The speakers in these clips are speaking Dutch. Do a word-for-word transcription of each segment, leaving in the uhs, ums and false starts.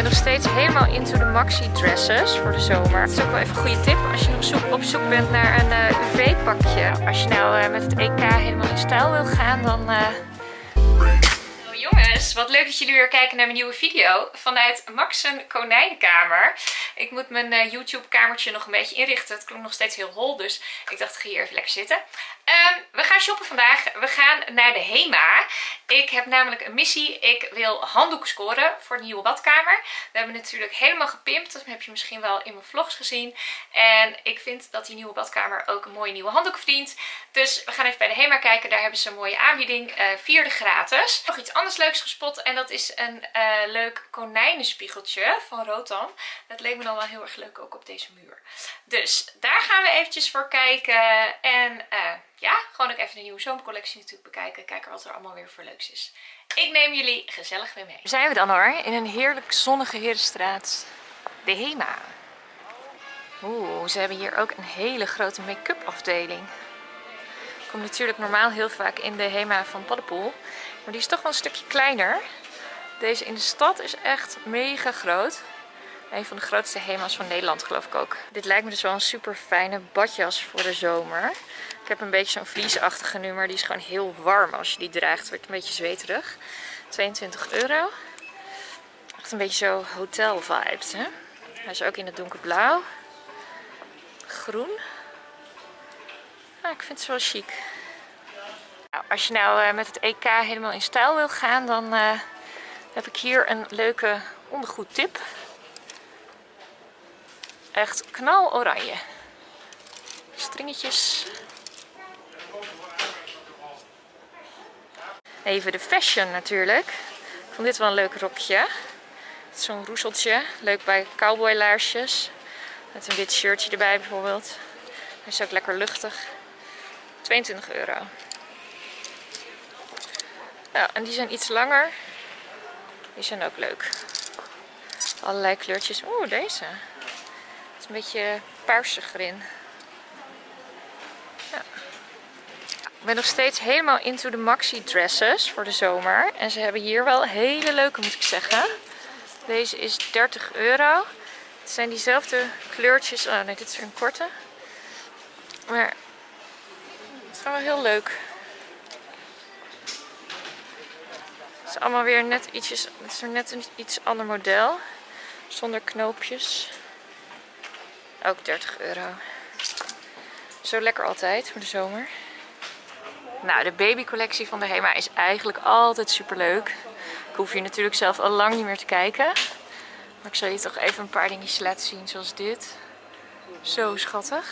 ben nog steeds helemaal into de maxi dresses voor de zomer. Dat is ook wel even een goede tip als je nog zoek, op zoek bent naar een uh, U V-pakje. Als je nou uh, met het E K helemaal in stijl wil gaan, dan... Uh... Jongens, wat leuk dat jullie weer kijken naar mijn nieuwe video vanuit Maxen Konijnenkamer. Ik moet mijn uh, YouTube kamertje nog een beetje inrichten. Het klonk nog steeds heel hol, dus ik dacht ik ga hier even lekker zitten. Um, we gaan shoppen vandaag. We gaan naar de HEMA. Ik heb namelijk een missie. Ik wil handdoeken scoren voor de nieuwe badkamer. We hebben natuurlijk helemaal gepimpt. Dat heb je misschien wel in mijn vlogs gezien. En ik vind dat die nieuwe badkamer ook een mooie nieuwe handdoek verdient. Dus we gaan even bij de HEMA kijken. Daar hebben ze een mooie aanbieding. Uh, vierde gratis. Nog iets anders leuks gespot. En dat is een uh, leuk konijnenspiegeltje van Rotan. Dat leek me dan wel heel erg leuk ook op deze muur. Dus daar gaan we eventjes voor kijken. En... Uh, Ja, gewoon ook even de nieuwe zomercollectie natuurlijk bekijken. Kijken wat er allemaal weer voor leuks is. Ik neem jullie gezellig weer mee. Daar zijn we dan hoor, in een heerlijk zonnige Herenstraat. De HEMA. Oeh, ze hebben hier ook een hele grote make-up afdeling. Ik kom natuurlijk normaal heel vaak in de HEMA van Paddenpoel. Maar die is toch wel een stukje kleiner. Deze in de stad is echt mega groot. Een van de grootste HEMA's van Nederland geloof ik ook. Dit lijkt me dus wel een super fijne badjas voor de zomer. Ik heb een beetje zo'n vliesachtige nu, maar die is gewoon heel warm als je die draagt. Het wordt een beetje zweterig. tweeëntwintig euro. Echt een beetje zo hotel vibes, hè? Hij is ook in het donkerblauw. Groen. Nou, ik vind het wel chic. Nou, als je nou uh, met het E K helemaal in stijl wil gaan, dan uh, heb ik hier een leuke ondergoedtip. Echt knal oranje. Stringetjes. Even de fashion natuurlijk. Ik vond dit wel een leuk rokje. Zo'n roeseltje. Leuk bij cowboylaarsjes. Met een wit shirtje erbij bijvoorbeeld. Hij is ook lekker luchtig. tweeëntwintig euro. Nou, en die zijn iets langer. Die zijn ook leuk. Allerlei kleurtjes. Oeh, deze. Het is een beetje paarsig erin. Ja. Ik ben nog steeds helemaal into de maxi dresses voor de zomer. En ze hebben hier wel hele leuke, moet ik zeggen. Deze is dertig euro. Het zijn diezelfde kleurtjes. Oh nee, dit is weer een korte. Maar het is wel heel leuk. Het is allemaal weer net ietsjes, het is net een iets ander model. Zonder knoopjes. Ook dertig euro. Zo lekker altijd voor de zomer. Nou, de babycollectie van de HEMA is eigenlijk altijd super leuk. Ik hoef hier natuurlijk zelf al lang niet meer te kijken. Maar ik zal je toch even een paar dingetjes laten zien, zoals dit. Zo schattig.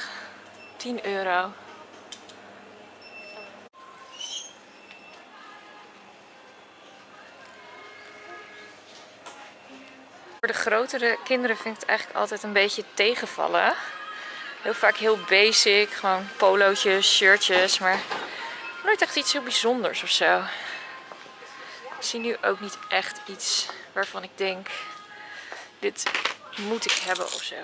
tien euro. Voor de grotere kinderen vind ik het eigenlijk altijd een beetje tegenvallen. Heel vaak heel basic, gewoon polootjes, shirtjes, maar... nooit echt iets heel bijzonders of zo. Ik zie nu ook niet echt iets waarvan ik denk, dit moet ik hebben of zo.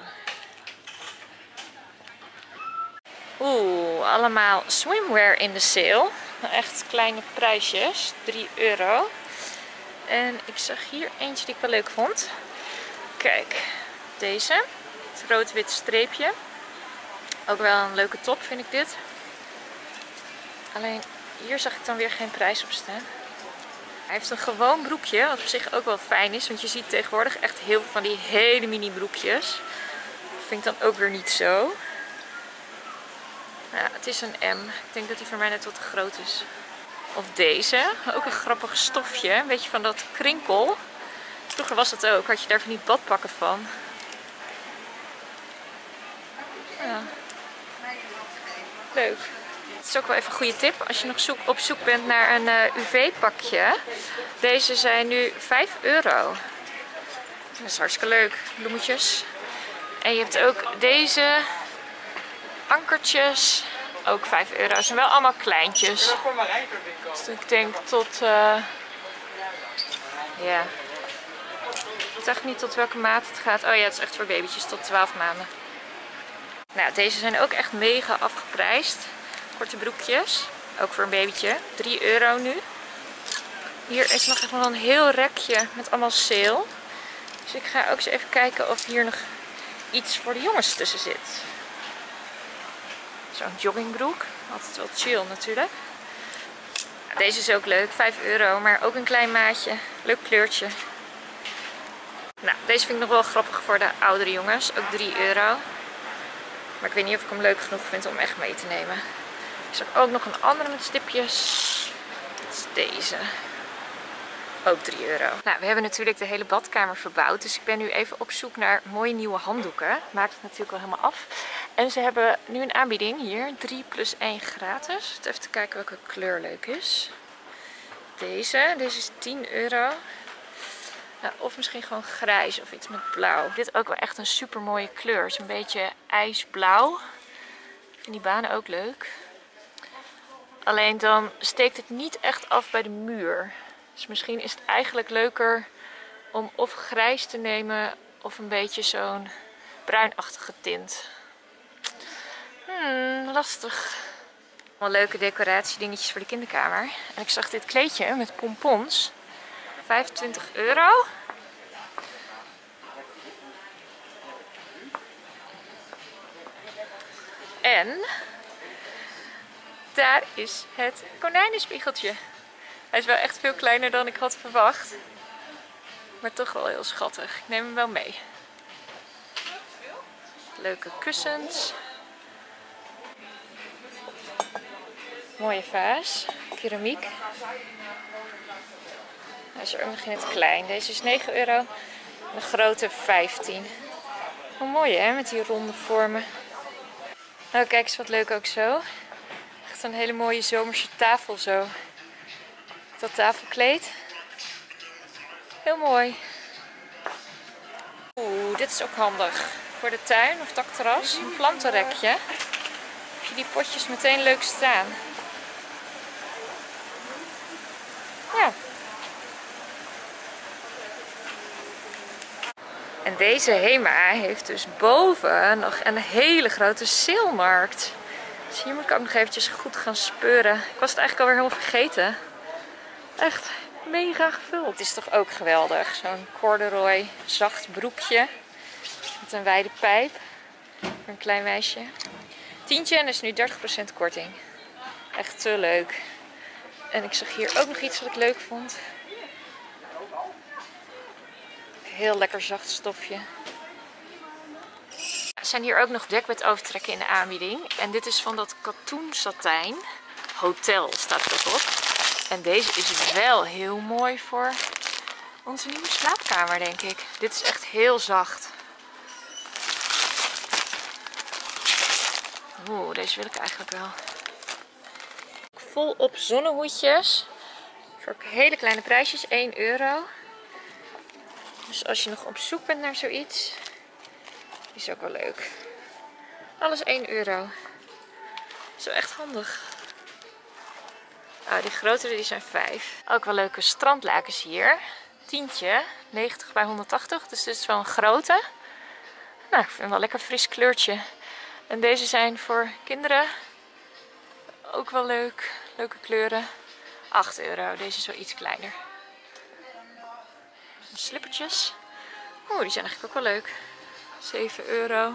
Oeh, allemaal swimwear in de sale. Echt kleine prijsjes, drie euro. En ik zag hier eentje die ik wel leuk vond. Kijk, deze. Het rood-wit streepje. Ook wel een leuke top vind ik dit. Alleen hier zag ik dan weer geen prijs op staan. Hij heeft een gewoon broekje, wat op zich ook wel fijn is. Want je ziet tegenwoordig echt heel veel van die hele mini broekjes. Dat vind ik dan ook weer niet zo. Ja, het is een M. Ik denk dat die voor mij net wat te groot is. Of deze. Ook een grappig stofje. Een beetje van dat krinkel. Vroeger was dat ook. Had je daar van die badpakken van. Ja. Leuk. Het is ook wel even een goede tip als je nog zoek, op zoek bent naar een uh, U V-pakje. Deze zijn nu vijf euro. Dat is hartstikke leuk. Bloemetjes. En je hebt ook deze ankertjes. Ook vijf euro. Ze zijn wel allemaal kleintjes. Dus ik denk tot... Uh, ja. Ik weet echt niet tot welke maat het gaat. Oh ja, het is echt voor babytjes tot twaalf maanden. Nou, deze zijn ook echt mega afgeprijsd. Korte broekjes, ook voor een babytje, drie euro nu. Hier is nog echt wel een heel rekje met allemaal sale. Dus ik ga ook eens even kijken of hier nog iets voor de jongens tussen zit. Zo'n joggingbroek, altijd wel chill natuurlijk. Deze is ook leuk, vijf euro, maar ook een klein maatje, leuk kleurtje. Nou, deze vind ik nog wel grappig voor de oudere jongens, ook drie euro. Maar ik weet niet of ik hem leuk genoeg vind om echt mee te nemen. Ik zag ook nog een andere met stipjes. Dat is deze. Ook drie euro. Nou, we hebben natuurlijk de hele badkamer verbouwd. Dus ik ben nu even op zoek naar mooie nieuwe handdoeken. Maakt het natuurlijk wel helemaal af. En ze hebben nu een aanbieding hier. drie plus één gratis. Even te kijken welke kleur leuk is. Deze. Deze is tien euro. Nou, of misschien gewoon grijs of iets met blauw. Dit ook wel echt een super mooie kleur. Het is een beetje ijsblauw. Ik vind die banen ook leuk. Alleen dan steekt het niet echt af bij de muur. Dus misschien is het eigenlijk leuker om of grijs te nemen of een beetje zo'n bruinachtige tint. Hmm, lastig. Wel leuke decoratiedingetjes voor de kinderkamer. En ik zag dit kleedje met pompons. vijfentwintig euro. En daar is het konijnenspiegeltje. Hij is wel echt veel kleiner dan ik had verwacht. Maar toch wel heel schattig. Ik neem hem wel mee. Leuke kussens. Mooie vaas. Keramiek. Hij is er ook nog in het klein. Deze is negen euro. De grote vijftien. Hoe mooi hè, met die ronde vormen. Nou, kijk eens wat leuk ook zo. Echt een hele mooie zomerse tafel zo. Dat tafelkleed. Heel mooi. Oeh, dit is ook handig. Voor de tuin of dakterras. Een plantenrekje. Heb je die potjes meteen leuk staan. Ja. En deze HEMA heeft dus boven nog een hele grote salemarkt. Dus hier moet ik ook nog eventjes goed gaan speuren. Ik was het eigenlijk alweer helemaal vergeten. Echt mega gevuld. Het is toch ook geweldig. Zo'n corduroy zacht broekje. Met een wijde pijp. Voor een klein meisje. Tientje en is nu dertig procent korting. Echt te leuk. En ik zag hier ook nog iets wat ik leuk vond. Heel lekker zacht stofje. Er zijn hier ook nog dekbedovertrekken in de aanbieding. En dit is van dat katoensatijn. Hotel staat erop. En deze is wel heel mooi voor onze nieuwe slaapkamer, denk ik. Dit is echt heel zacht. Oeh, deze wil ik eigenlijk wel. Volop zonnehoedjes. Voor hele kleine prijsjes, één euro. Dus als je nog op zoek bent naar zoiets, is ook wel leuk. Alles één euro. Zo echt handig. Oh, die grotere die zijn vijf. Ook wel leuke strandlakens hier. Tientje, negentig bij honderdtachtig. Dus dit is wel een grote. Nou, ik vind hem wel lekker fris kleurtje. En deze zijn voor kinderen. Ook wel leuk. Leuke kleuren. acht euro. Deze is wel iets kleiner. Slippertjes. Oeh, die zijn eigenlijk ook wel leuk. zeven euro.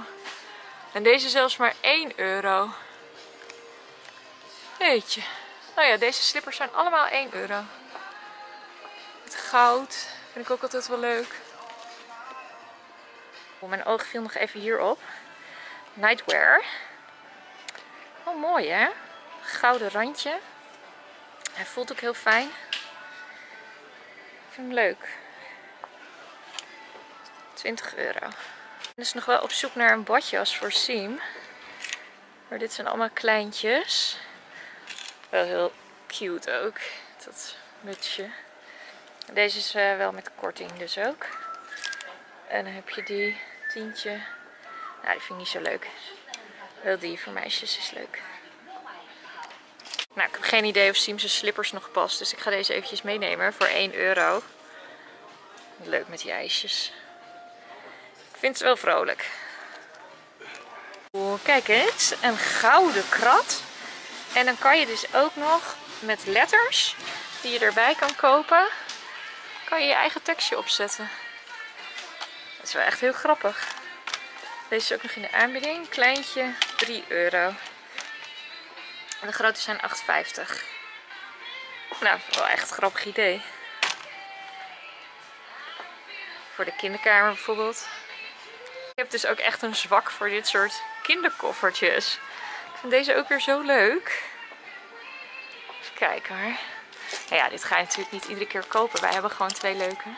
En deze zelfs maar één euro. Jeetje. Oh ja, deze slippers zijn allemaal één euro. Met goud. Vind ik ook altijd wel leuk. Oh, mijn oog viel nog even hierop. Nightwear. Wel mooi hè. Gouden randje. Hij voelt ook heel fijn. Ik vind hem leuk. twintig euro. Ik ben dus nog wel op zoek naar een badjas voor Siem. Maar dit zijn allemaal kleintjes. Wel heel cute ook. Dat mutsje. Deze is uh, wel met korting dus ook. En dan heb je die tientje. Nou, die vind ik niet zo leuk. Wel die voor meisjes is leuk. Nou, ik heb geen idee of Siem zijn slippers nog past. Dus ik ga deze eventjes meenemen voor één euro. Leuk met die ijsjes. Ik vind het wel vrolijk. Oh, kijk eens. Een gouden krat. En dan kan je dus ook nog met letters die je erbij kan kopen, kan je je eigen tekstje opzetten. is wel echt heel grappig. Deze is ook nog in de aanbieding. Kleintje, drie euro. En de grote zijn acht vijftig. Nou, wel echt een grappig idee. Voor de kinderkamer bijvoorbeeld. Ik heb dus ook echt een zwak voor dit soort kinderkoffertjes. Ik vind deze ook weer zo leuk. Even kijken hoor. Nou ja, dit ga je natuurlijk niet iedere keer kopen. Wij hebben gewoon twee leuke.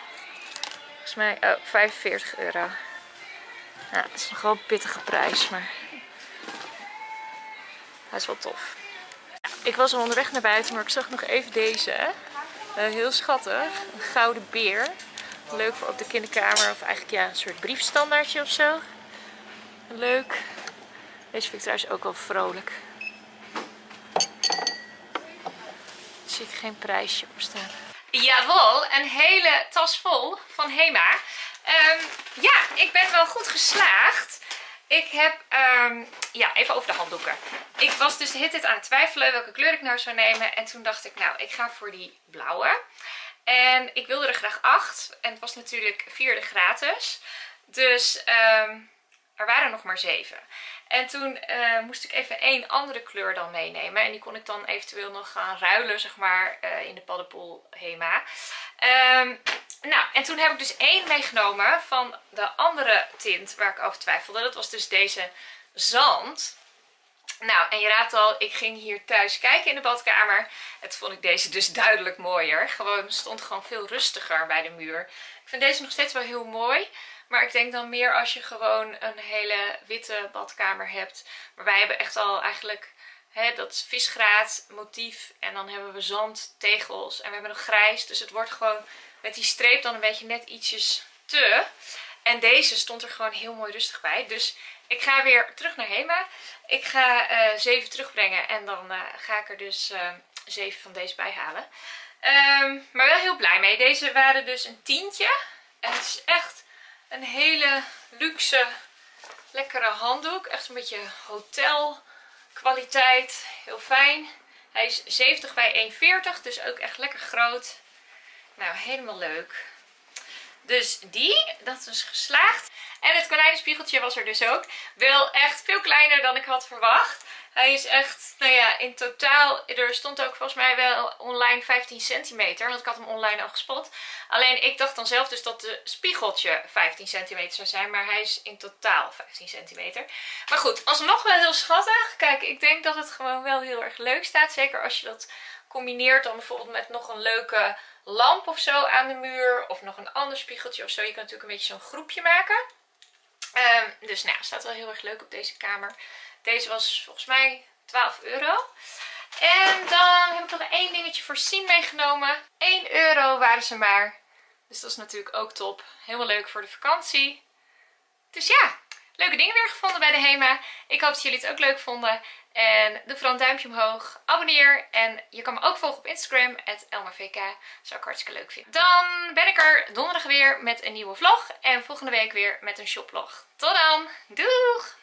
Volgens mij, oh, vijfenveertig euro. Nou, dat is nog wel een pittige prijs, maar hij is wel tof. Ik was al onderweg naar buiten, maar ik zag nog even deze. Uh, heel schattig. Een gouden beer. Leuk voor op de kinderkamer of eigenlijk ja, een soort briefstandaardje of zo. Leuk. Deze vind ik trouwens ook wel vrolijk. Er zie ik geen prijsje op staan. Jawel, een hele tas vol van HEMA. Um, ja, ik ben wel goed geslaagd. Ik heb, um, ja, even over de handdoeken. Ik was dus de hele tijd aan het twijfelen welke kleur ik nou zou nemen. En toen dacht ik, nou, ik ga voor die blauwe. En ik wilde er graag acht. En het was natuurlijk vierde gratis. Dus um, er waren nog maar zeven. En toen uh, moest ik even één andere kleur dan meenemen. En die kon ik dan eventueel nog gaan ruilen, zeg maar, uh, in de Paddenpoel HEMA. Um, nou, en toen heb ik dus één meegenomen van de andere tint waar ik over twijfelde. Dat was dus deze zand. Nou, en je raadt al, ik ging hier thuis kijken in de badkamer. En toen vond ik deze dus duidelijk mooier. Gewoon, stond gewoon veel rustiger bij de muur. Ik vind deze nog steeds wel heel mooi. Maar ik denk dan meer als je gewoon een hele witte badkamer hebt. Maar wij hebben echt al eigenlijk hè, dat visgraat motief. En dan hebben we zandtegels. En we hebben nog grijs. Dus het wordt gewoon met die streep dan een beetje net ietsjes te. En deze stond er gewoon heel mooi rustig bij. Dus ik ga weer terug naar HEMA. Ik ga uh, zeven terugbrengen. En dan uh, ga ik er dus uh, zeven van deze bij halen. Um, maar wel heel blij mee. Deze waren dus een tientje. En het is echt een hele luxe, lekkere handdoek. Echt een beetje hotelkwaliteit. Heel fijn. Hij is zeventig bij een veertig. Dus ook echt lekker groot. Nou, helemaal leuk. Dus die, dat is geslaagd. En het konijnenspiegeltje was er dus ook. Wel echt veel kleiner dan ik had verwacht. Hij is echt, nou ja, in totaal, er stond ook volgens mij wel online vijftien centimeter. Want ik had hem online al gespot. Alleen ik dacht dan zelf dus dat de spiegeltje vijftien centimeter zou zijn. Maar hij is in totaal vijftien centimeter. Maar goed, alsnog wel heel schattig. Kijk, ik denk dat het gewoon wel heel erg leuk staat. Zeker als je dat combineert dan bijvoorbeeld met nog een leuke lamp of zo aan de muur. Of nog een ander spiegeltje of zo. Je kan natuurlijk een beetje zo'n groepje maken. Um, dus nou, staat wel heel erg leuk op deze kamer. Deze was volgens mij twaalf euro. En dan heb ik nog één dingetje voor Siem meegenomen. één euro waren ze maar. Dus dat is natuurlijk ook top. Helemaal leuk voor de vakantie. Dus ja, leuke dingen weer gevonden bij de HEMA. Ik hoop dat jullie het ook leuk vonden. En doe vooral een duimpje omhoog. Abonneer. En je kan me ook volgen op Instagram. at elmavk. Dat zou ik hartstikke leuk vinden. Dan ben ik er donderdag weer met een nieuwe vlog. En volgende week weer met een shopvlog. Tot dan. Doeg!